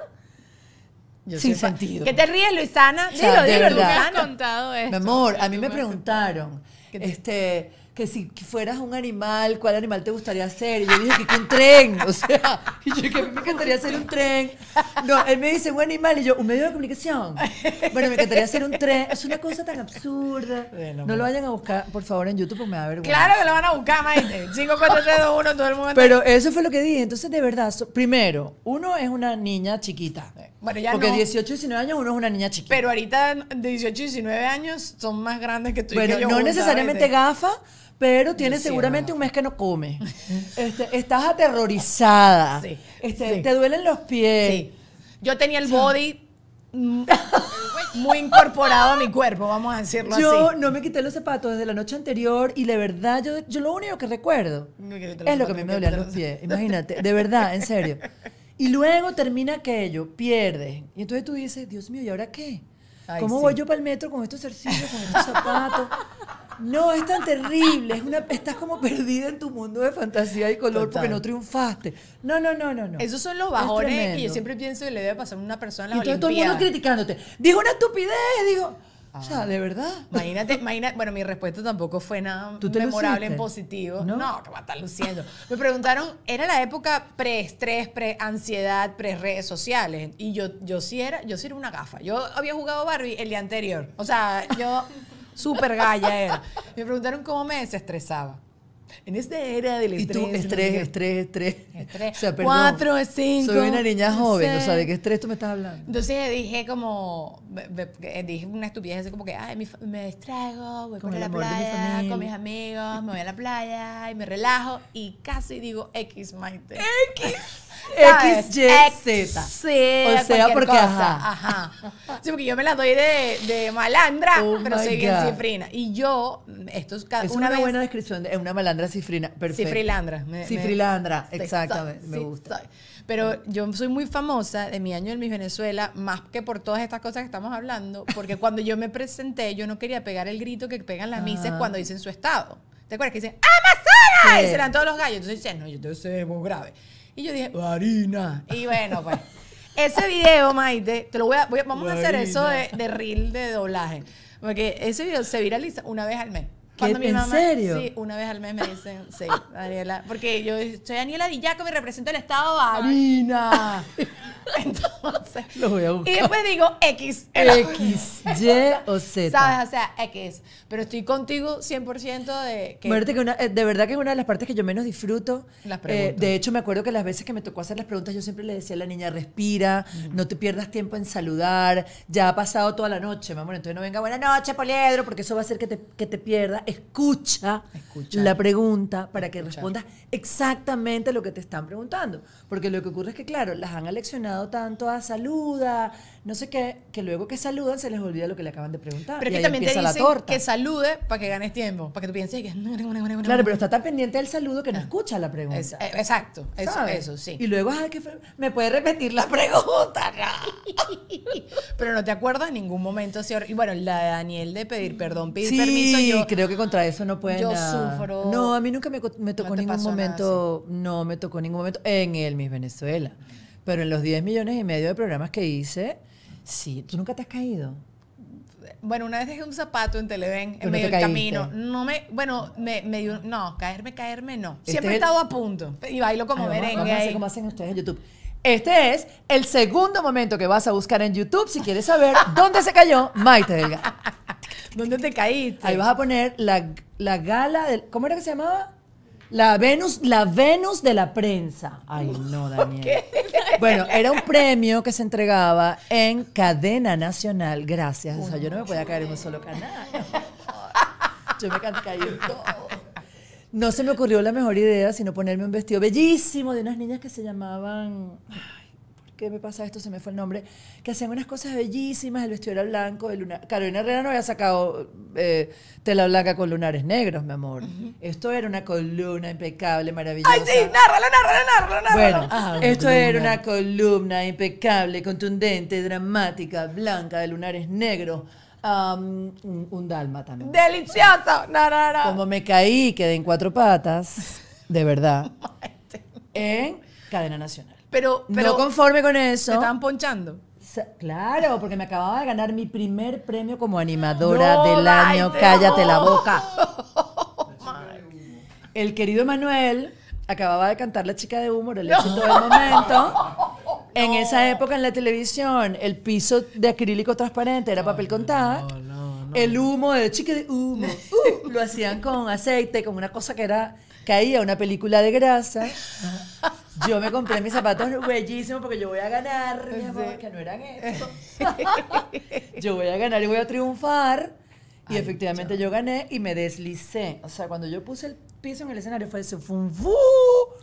Sin sentido. ¿Qué te ríes, Luisana? Dilo, Luisana. Me has contado esto. Mi amor, a mí me preguntaron... que si fueras un animal, ¿cuál animal te gustaría ser? Y yo dije que un tren, o sea, y yo que a mí me encantaría ser un tren. No, él me dice un animal y yo, un medio de comunicación. Bueno, me encantaría ser un tren. Es una cosa tan absurda. Bueno, no lo vayan a buscar, por favor, en YouTube, porque me da vergüenza. Claro que lo van a buscar, Maite. 5, 4, 3, 2, 1, todo el mundo. Pero eso fue lo que dije. Entonces, de verdad, primero, uno es una niña chiquita. Bueno, ya porque no. 18, 19 años uno es una niña chiquita. Pero ahorita de 18, 19 años son más grandes que tú y que yo. Bueno, no necesariamente gafa, pero tienes seguramente un mes que no comes. Estás aterrorizada. Sí, sí. Te duelen los pies. Sí. Yo tenía el body muy incorporado a mi cuerpo, vamos a decirlo así. Yo no me quité los zapatos desde la noche anterior y la verdad, yo lo único que recuerdo es lo que a mí me dolían los pies. Imagínate, de verdad, en serio. Y luego termina aquello, pierdes. Y entonces tú dices, Dios mío, ¿y ahora qué? Ay, ¿cómo voy yo para el metro con estos cercillos, con estos zapatos? No, es tan terrible. Estás como perdida en tu mundo de fantasía y color. Total. Porque no triunfaste. No. Esos son los bajones que yo siempre pienso que le debe pasar a una persona en las Olimpiadas. Y todo el mundo criticándote. Dijo una estupidez, dijo... O sea, de verdad. Imagínate, bueno, mi respuesta tampoco fue nada memorable en positivo. No, que va a estar luciendo. Me preguntaron, era la época pre-estrés, pre-ansiedad, pre-redes sociales. Y yo sí era una gafa. Yo había jugado Barbie el día anterior. O sea, yo... súper galla era. Me preguntaron cómo me desestresaba. En esta era del estrés. Y tú, estrés. O sea, perdón, 4, 5. Soy una niña joven, o sea, ¿de qué estrés tú me estás hablando? Entonces dije como, dije una estupidez así como que, ay, me distraigo, voy a la playa con mis amigos, me voy a la playa y me relajo y casi digo X, Maite. X, Y, Z. O sea, porque ajá. Sí, porque yo me la doy de malandra, oh, pero soy bien cifrina. Y yo, esto es una buena descripción, una malandra cifrina, perfecto. Cifrilandra, exactamente, me gusta. Pero yo soy muy famosa de mi año en Miss Venezuela, más que por todas estas cosas que estamos hablando, porque cuando yo me presenté, yo no quería pegar el grito que pegan las misses cuando dicen su estado. ¿Te acuerdas que dicen ¡Amazonas! Sí. Y serán todos los gallos. Entonces dicen, no, yo te sé muy grave. Y yo dije, ¡Varina! Y bueno, pues, ese video, Maite, te lo voy a, vamos Varina. A hacer eso de reel de doblaje. Porque ese video se viraliza una vez al mes. Cuando mi mamá, ¿en serio? Sí, una vez al mes me dicen, sí, Daniela. Porque yo soy Daniela Dillaco, me represento el estado Varina. Entonces, lo voy a buscar. Y después digo X. X, Y o Z. ¿Sabes? O sea, X. Pero estoy contigo 100% de que... de verdad que es una de las partes que yo menos disfruto. Las preguntas. De hecho, me acuerdo que las veces que me tocó hacer las preguntas, yo siempre le decía a la niña, respira, no te pierdas tiempo en saludar, ya ha pasado toda la noche, mamá. Entonces no venga, buenas noches, Poliedro, porque eso va a hacer que te pierdas. Escucha la pregunta para que respondas exactamente lo que te están preguntando. Porque lo que ocurre es que, claro, las han aleccionado tanto a saluda, no sé qué, que luego que saludan se les olvida lo que le acaban de preguntar. Pero y que ahí también te dicen la torta. Que salude para que ganes tiempo, para que tú pienses que... Claro, pero está tan pendiente del saludo que no escucha la pregunta. Exacto, eso sí. Y luego, ay, que me puede repetir la pregunta. Pero no te acuerdas en ningún momento, señor. Y bueno, la de Daniel de pedir perdón, pedir permiso. Sí, creo que contra eso no pueden. Yo sufro. No, a mí nunca me tocó en ningún momento, no me tocó en ningún momento en el Miss Venezuela. Pero en los 10 millones y medio de programas que hice, sí, ¿tú nunca te has caído? Bueno, una vez dejé un zapato en Televen, en medio del camino. No me, bueno, me dio, no, caerme no. Siempre he estado a punto y bailo como merengue. Vamos a hacer como hacen ustedes en YouTube. Este es el segundo momento que vas a buscar en YouTube si quieres saber dónde se cayó Maite Delgado. ¿Dónde te caíste? Ahí vas a poner la gala del, ¿cómo era que se llamaba? La Venus de la prensa. Ay, no, Daniel. ¿Qué? Bueno, era un premio que se entregaba en Cadena Nacional. Gracias. O sea, yo no me podía caer en un solo canal. Yo me caí en todo. No se me ocurrió la mejor idea sino ponerme un vestido bellísimo de unas niñas que se llamaban... Ay, ¿por qué me pasa esto? Se me fue el nombre. Que hacían unas cosas bellísimas. El vestido era blanco. Carolina Herrera no había sacado tela blanca con lunares negros, mi amor. Esto era una columna impecable, maravillosa. ¡Ay, sí! ¡Nárralo! Bueno, esto era una columna impecable, contundente, dramática, blanca, de lunares negros. Un dálmata también. ¡Delicioso! No. Como me caí, quedé en 4 patas, de verdad, en Cadena Nacional. Pero no conforme con eso. ¿Te estaban ponchando? Claro, porque me acababa de ganar mi primer premio como animadora del año. ¡Cállate la boca! El querido Manuel acababa de cantar La Chica de Humor, el éxito del momento. En esa época en la televisión, el piso de acrílico transparente era papel contact. El humo de Chica de Humo. Lo hacían con aceite, con una cosa que era... Caía una película de grasa. Yo me compré mis zapatos bellísimos porque yo voy a ganar, mi amor, que no eran estos. Yo voy a ganar y voy a triunfar. Y efectivamente yo gané y me deslicé. O sea, cuando yo puse el piso en el escenario fue ese fum-fú.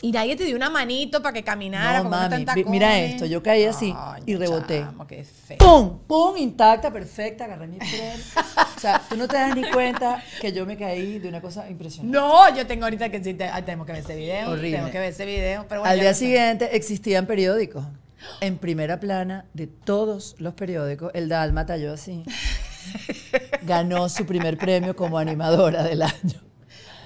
Y nadie te dio una manito para que caminara. No, mami, mira esto. Yo caí así y reboté. Qué feo. ¡Pum! ¡Pum! Intacta, perfecta. Agarré mi freno. O sea, tú no te das ni cuenta que yo me caí de una cosa impresionante. No, yo tengo ahorita que sí. Tenemos que ver ese video. Horrible. Tenemos que ver ese video. Pero bueno, al día siguiente existían periódicos. En primera plana de todos los periódicos. El dálmata yo así. Ganó su primer premio como animadora del año.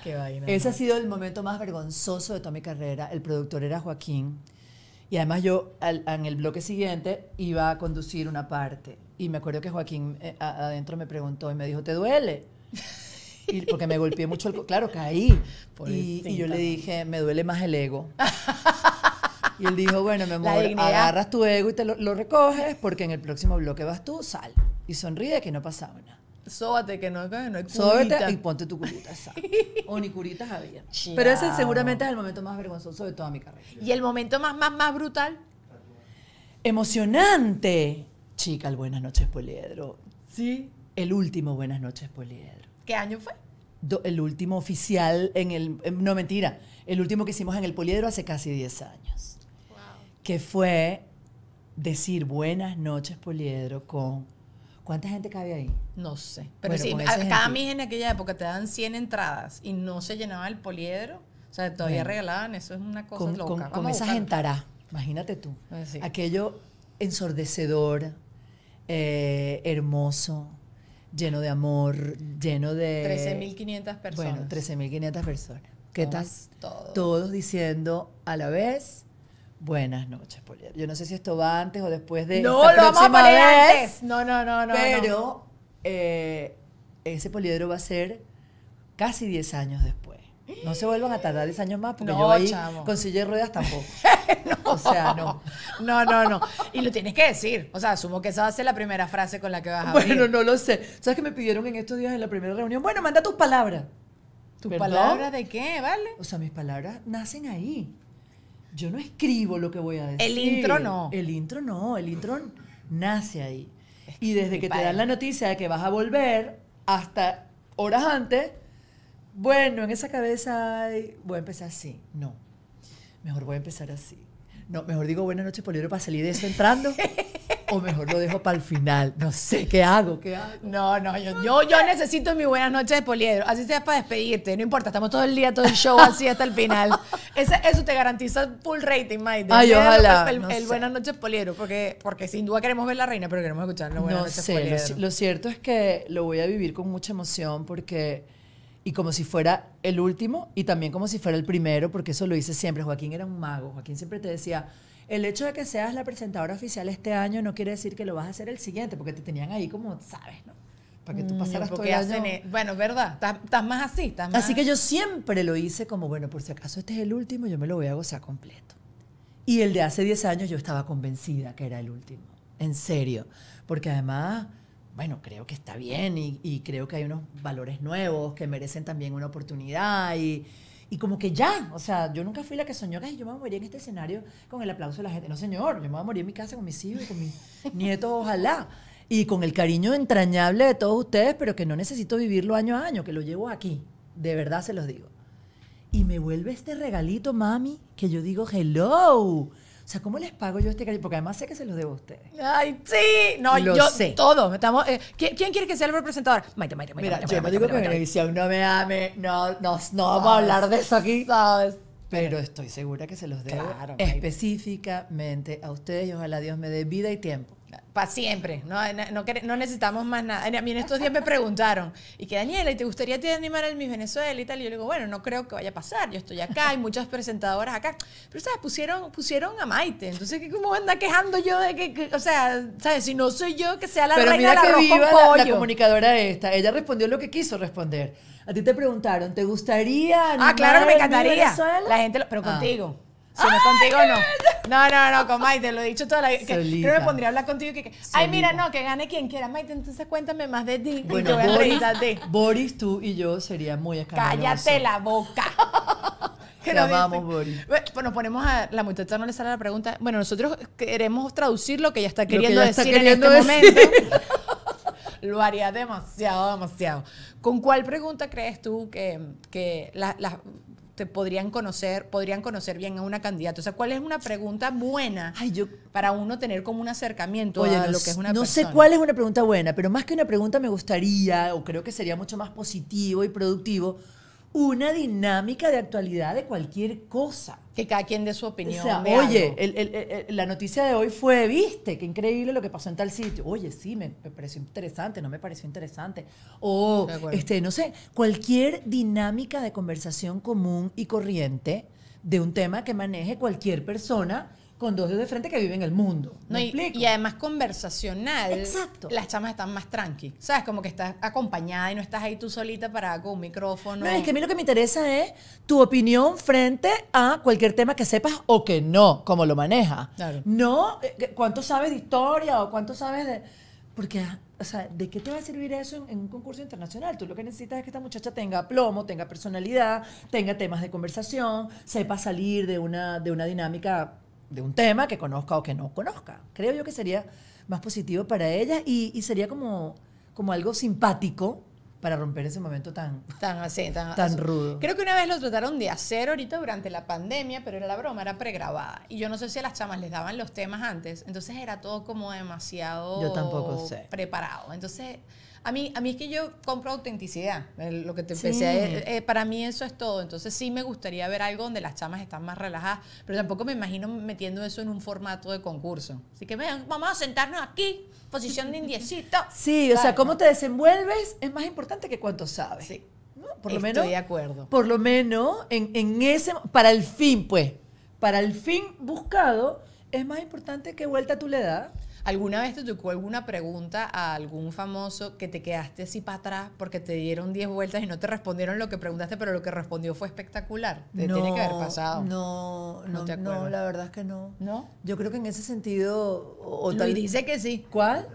Qué vaina. Ese ha sido el momento más vergonzoso de toda mi carrera. El productor era Joaquín. Y además yo en el bloque siguiente iba a conducir una parte. Y me acuerdo que Joaquín adentro me preguntó y me dijo, ¿te duele? Y porque me golpeé mucho el... Claro, caí. Y yo le dije, me duele más el ego. Y él dijo, bueno, mi amor, agarras tu ego y te lo recoges porque en el próximo bloque vas tú, sal. Y sonríe que no pasaba nada. sóbate, que no hay curita. Sóbate y ponte tu curita, ¿sabes? O ni curitas había. Chao. Pero ese seguramente es el momento más vergonzoso de toda mi carrera. ¿Y el momento más brutal? Emocionante. Chica, el Buenas Noches Poliedro. Sí. El último Buenas Noches Poliedro. ¿Qué año fue? El último oficial en el... No, mentira. El último que hicimos en el Poliedro hace casi 10 años. Wow. Que fue decir Buenas Noches Poliedro con... ¿Cuánta gente cabe ahí? No sé. Pero bueno, sí, cada Miss en aquella época te daban 100 entradas y no se llenaba el Poliedro. O sea, todavía regalaban. Eso es una cosa loca. Con esa gentará. Imagínate tú. Sí. Aquello ensordecedor, hermoso, lleno de amor, lleno de... 13.500 personas. Bueno, 13.500 personas. ¿Qué tal? Todos diciendo a la vez... Buenas noches, Poliedro. Yo no sé si esto va antes o después de... No, lo vamos a poner antes. No. Pero ese Poliedro va a ser casi 10 años después. No se vuelvan a tardar 10 años más, porque yo ahí con silla de ruedas tampoco. No. O sea, no. No. Y lo tienes que decir. O sea, asumo que esa va a ser la primera frase con la que vas a abrir. Bueno, no lo sé. ¿Sabes qué me pidieron en estos días en la primera reunión? Bueno, manda tus palabras. ¿Tus palabras de qué, vale? O sea, mis palabras nacen ahí. Yo no escribo lo que voy a decir. El intro no. El intro nace ahí. Y desde que te dan la noticia de que vas a volver hasta horas antes, bueno, en esa cabeza hay, voy a empezar así. No, mejor voy a empezar así. No, mejor digo Buenas Noches Poliedro para salir de eso entrando. O mejor lo dejo para el final. No sé, ¿qué hago? Yo necesito mi Buenas Noches de Poliedro. Así sea para despedirte. No importa, estamos todo el día, todo el show así hasta el final. Eso te garantiza full rating, Maite. Ay, ojalá. El Buenas Noches Poliedro. Porque sin duda queremos ver la reina, pero queremos escuchar la Buenas Noches Poliedro. Lo cierto es que lo voy a vivir con mucha emoción y como si fuera el último y también como si fuera el primero, porque eso lo hice siempre. Joaquín era un mago. Joaquín siempre te decía... El hecho de que seas la presentadora oficial este año no quiere decir que lo vas a hacer el siguiente, porque te tenían ahí como, ¿sabes? ¿No? Para que tú pasaras todo el año. Bueno, verdad, estás más así. Así que yo siempre lo hice como, bueno, por si acaso este es el último, yo me lo voy a gozar completo. Y el de hace 10 años yo estaba convencida que era el último, en serio. Porque además, bueno, creo que está bien y creo que hay unos valores nuevos que merecen también una oportunidad y como que ya, o sea, yo nunca fui la que soñó que yo me voy a morir en este escenario con el aplauso de la gente. No, señor, yo me voy a morir en mi casa con mis hijos y con mis nietos, ojalá. Y con el cariño entrañable de todos ustedes, pero que no necesito vivirlo año a año, que lo llevo aquí. De verdad se los digo. Y me vuelve este regalito, mami, que yo digo, hello. O sea, ¿cómo les pago yo este cariño? Porque además sé que se los debo a ustedes. ¡Ay, sí! No, yo sé. Todo. ¿Quién quiere que sea el representador? Maite. Mira, yo no digo que Venevisión no me ame. No vamos a hablar de eso aquí. ¿Sabes? Pero estoy segura que se los debo específicamente a ustedes y ojalá Dios me dé vida y tiempo. Para siempre. No necesitamos más nada. A mí en estos días me preguntaron, y que Daniela, ¿y te gustaría te animar al Miss Venezuela y tal? Y yo le digo, bueno, no creo que vaya a pasar. Yo estoy acá, hay muchas presentadoras acá. Pero, ¿sabes? Pusieron a Maite. Entonces, ¿cómo anda quejando yo de que, o sea, ¿sabes? Si no soy yo, que sea la reina del arroz con pollo. Pero mira que viva la comunicadora esta. Ella respondió lo que quiso responder. A ti te preguntaron, ¿te gustaría animar? Ah, claro que me encantaría. La gente pero contigo. Si no es contigo, no. No, con Maite, lo he dicho toda la vida. Yo me pondría a hablar contigo. Ay, mira, no, que gane quien quiera. Maite, entonces cuéntame más de ti. Bueno, Boris, tú y yo sería muy escandaloso. Cállate la boca. Te amamos, Boris. Bueno, ponemos a la muchacha, no le sale la pregunta. Bueno, nosotros queremos traducir lo que ella está queriendo decir en este momento. Lo haría demasiado. ¿Con cuál pregunta crees tú que las te podrían conocer bien a una candidata? O sea, ¿cuál es una pregunta buena para uno tener como un acercamiento a lo que es una persona? No sé cuál es una pregunta buena, pero más que una pregunta me gustaría, o creo que sería mucho más positivo y productivo, una dinámica de actualidad de cualquier cosa. Que cada quien dé su opinión. O sea, oye, la noticia de hoy fue, viste, qué increíble lo que pasó en tal sitio. Oye, sí, me pareció interesante, no me pareció interesante. O, no sé, cualquier dinámica de conversación común y corriente de un tema que maneje cualquier persona con dos dedos de frente que vive en el mundo. No, y además conversacional. Exacto. Las chamas están más tranqui. ¿Sabes? Como que estás acompañada y no estás ahí tú solita con un micrófono. No, es que a mí lo que me interesa es tu opinión frente a cualquier tema que sepas o que no, cómo lo manejas. Claro. No, cuánto sabes de historia o cuánto sabes de... Porque O sea, ¿de qué te va a servir eso en un concurso internacional? Tú lo que necesitas es que esta muchacha tenga plomo, tenga personalidad, tenga temas de conversación, sepa salir de una dinámica, de un tema que conozca o que no conozca. Creo yo que sería más positivo para ella y sería como algo simpático para romper ese momento tan rudo. Creo que una vez lo trataron de hacer ahorita durante la pandemia, pero era la broma, era pregrabada. Y yo no sé si a las chamas les daban los temas antes, entonces era todo como demasiado preparado. Entonces, a mí es que yo compro autenticidad, lo que te empecé a para mí eso es todo. Entonces sí me gustaría ver algo donde las chamas están más relajadas, pero tampoco me imagino metiendo eso en un formato de concurso. Así que vean, vamos a sentarnos aquí, posición de indiecito. Sí, claro. O sea, cómo te desenvuelves es más importante que cuánto sabes. Sí. ¿No? Estoy de acuerdo. Por lo menos en ese, para el fin pues, para el fin buscado es más importante qué vuelta tú le das. ¿Alguna vez te tocó alguna pregunta a algún famoso que te quedaste así para atrás porque te dieron 10 vueltas y no te respondieron lo que preguntaste, pero lo que respondió fue espectacular? Te tiene que haber pasado. No, la verdad es que no. ¿No? Yo creo que en ese sentido... Luis dice que sí. ¿Cuál?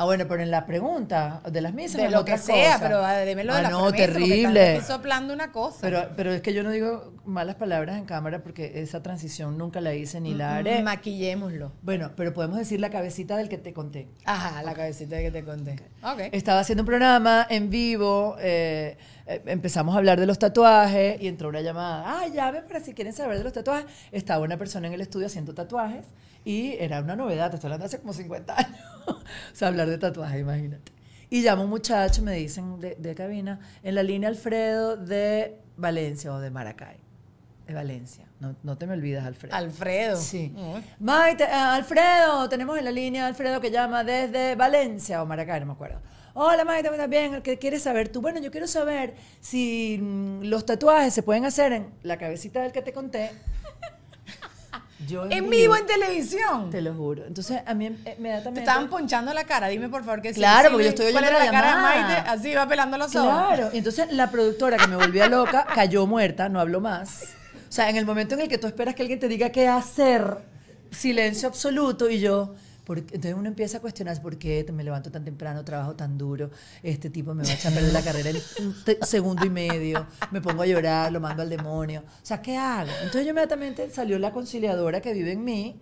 Ah, bueno, pero en la pregunta de las misas. De lo que sea, pero démelo de la premisa. No, terrible. Estás soplando una cosa. Pero es que yo no digo malas palabras en cámara porque esa transición nunca la hice ni la haré. Maquillémoslo. Bueno, pero podemos decir la cabecita del que te conté. Ajá, la cabecita del que te conté. Okay. Estaba haciendo un programa en vivo, empezamos a hablar de los tatuajes y entró una llamada. Ah, llamen para si quieren saber de los tatuajes. Estaba una persona en el estudio haciendo tatuajes. Y era una novedad, te estoy hablando hace como 50 años. O sea, hablar de tatuaje, imagínate. Y llama un muchacho, me dicen de cabina, en la línea Alfredo de Valencia o de Maracay. De Valencia. No te me olvidas, Alfredo. Alfredo. Sí. Maite, Alfredo, tenemos en la línea Alfredo que llama desde Valencia o Maracay, no me acuerdo. Hola Maite, ¿estás bien? ¿Qué quieres saber tú? Bueno, yo quiero saber si los tatuajes se pueden hacer en la cabecita del que te conté. Yo en vivo, en televisión. Te lo juro. Entonces, a mí me da también... Te estaban ponchando la cara. Dime, por favor, que sí. Claro, porque yo estoy oyendo la cara de Maite, así va pelando los ojos. Claro. Y entonces, la productora que me volvía loca cayó muerta, no habló más. O sea, en el momento en el que tú esperas que alguien te diga qué hacer, silencio absoluto, y yo... Entonces uno empieza a cuestionarse por qué me levanto tan temprano, trabajo tan duro, este tipo me va a echar a perder la carrera en un segundo y medio, me pongo a llorar, lo mando al demonio. O sea, ¿qué hago? Entonces yo inmediatamente salió la conciliadora que vive en mí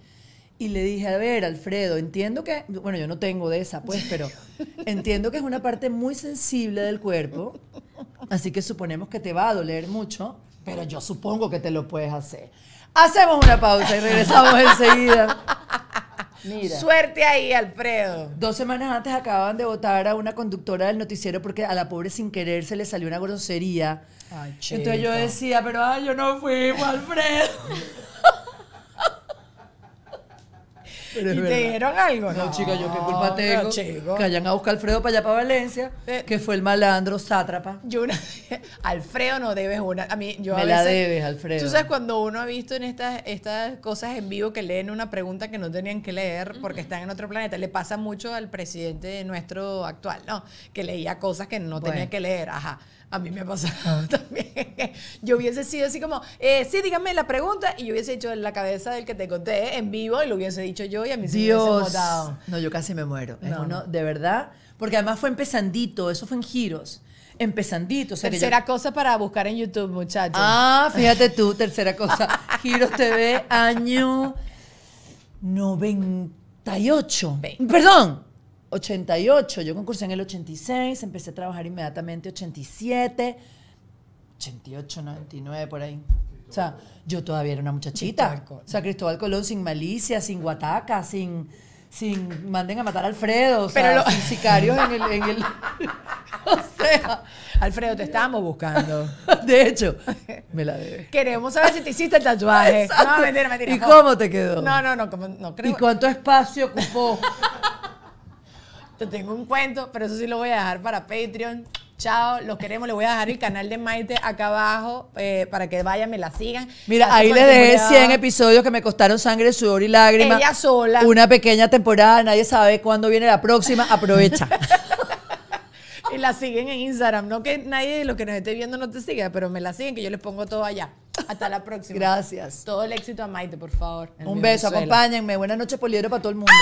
y le dije, a ver, Alfredo, entiendo que... Bueno, yo no tengo de esa, pues, pero entiendo que es una parte muy sensible del cuerpo, así que suponemos que te va a doler mucho, pero yo supongo que te lo puedes hacer. Hacemos una pausa y regresamos enseguida. Mira. Suerte ahí, Alfredo. 2 semanas antes acababan de votar a una conductora del noticiero porque a la pobre sin querer se le salió una grosería. Ay, entonces yo decía, pero yo no fui, Alfredo. Pero ¿y te dieron algo? No, chica, yo qué culpa tengo. Que vayan a buscar a Alfredo para allá, para Valencia, que fue el malandro sátrapa. Alfredo, no debes una. A mí, yo a veces, la debes, Alfredo. Tú sabes cuando uno ha visto en estas cosas en vivo que leen una pregunta que no tenían que leer porque están en otro planeta. Le pasa mucho al presidente nuestro actual, ¿no? Que leía cosas que no tenía que leer. Ajá. A mí me ha pasado también. Yo hubiese sido así como, sí, dígame la pregunta, y yo hubiese dicho en la cabeza del que te conté en vivo, y lo hubiese dicho yo, y a mí se me hubiese votado. No, yo casi me muero. No, uno, de verdad, porque además fue empezandito, eso fue en giros. Empezandito. O sea, tercera cosa para buscar en YouTube, muchachos. Ah, fíjate tú, tercera cosa. Giros TV, año 98. Perdón. 88, yo concursé en el 86, empecé a trabajar inmediatamente 87, 88, 99, por ahí. O sea, yo todavía era una muchachita. O sea, Cristóbal Colón sin malicia, sin guataca, sin manden a matar a Alfredo, o sea, sin sicarios en el o sea, Alfredo, te estábamos buscando. De hecho, me la debes. Queremos saber si te hiciste el tatuaje. Exacto. No, mentira. ¿Y cómo te quedó? No creo. ¿Y cuánto espacio ocupó? Te tengo un cuento, pero eso sí lo voy a dejar para Patreon. Chao, los queremos. Les voy a dejar el canal de Maite acá abajo para que vayan, me la sigan. Mira, ahí les dejé 100 episodios que me costaron sangre, sudor y lágrimas. Ella sola. Una pequeña temporada, nadie sabe cuándo viene la próxima. Aprovecha. Y la siguen en Instagram. No que nadie de los que nos esté viendo no te siga, pero me la siguen, que yo les pongo todo allá. Hasta la próxima. Gracias. Todo el éxito a Maite, por favor. Un beso, acompáñenme. Buenas noches, Poliedro, para todo el mundo.